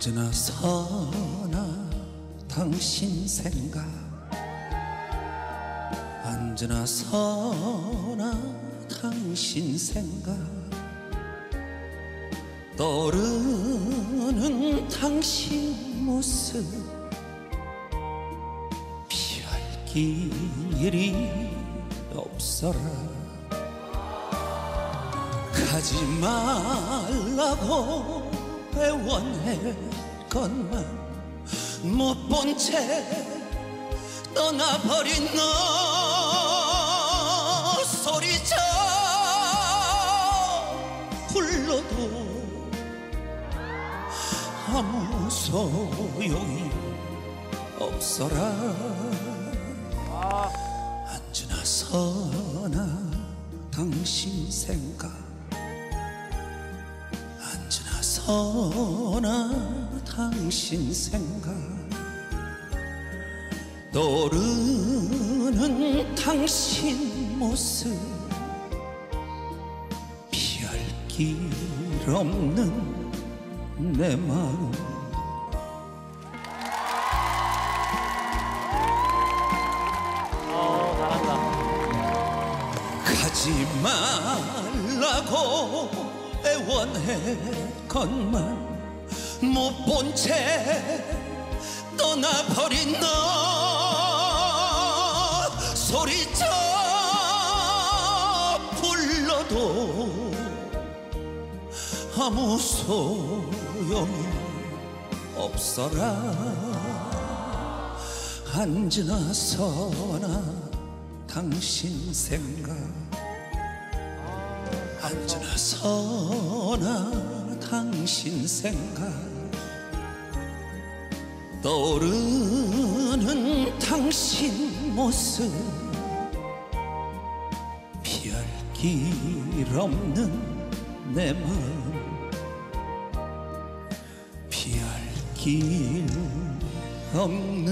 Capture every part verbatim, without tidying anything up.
언제나 선한 당신 생각, 언제나 선한 당신 생각, 떠오르는 당신 모습, 피할 길이 없어라. 가지 말라고 애원했건만 못 본 채 떠나버린 너, 소리쳐 불러도 아무 소용이 없어라. 언제나 선한 당신 생각, 언제나 선한 당신 생각, 떠오르는 당신 모습, 피할 길 없는 내 마음. 어, 잘한다. 가지 말라고 애원했건만 못 본 채 떠나버린 너, 소리쳐 불러도 아무 소용이 없어라. 언제나 선한 당신 생각, 언제나 선한 당신 생각, 떠오르는 당신 모습, 피할 길 없는 내 마음, 피할 길 없는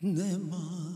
내 마음.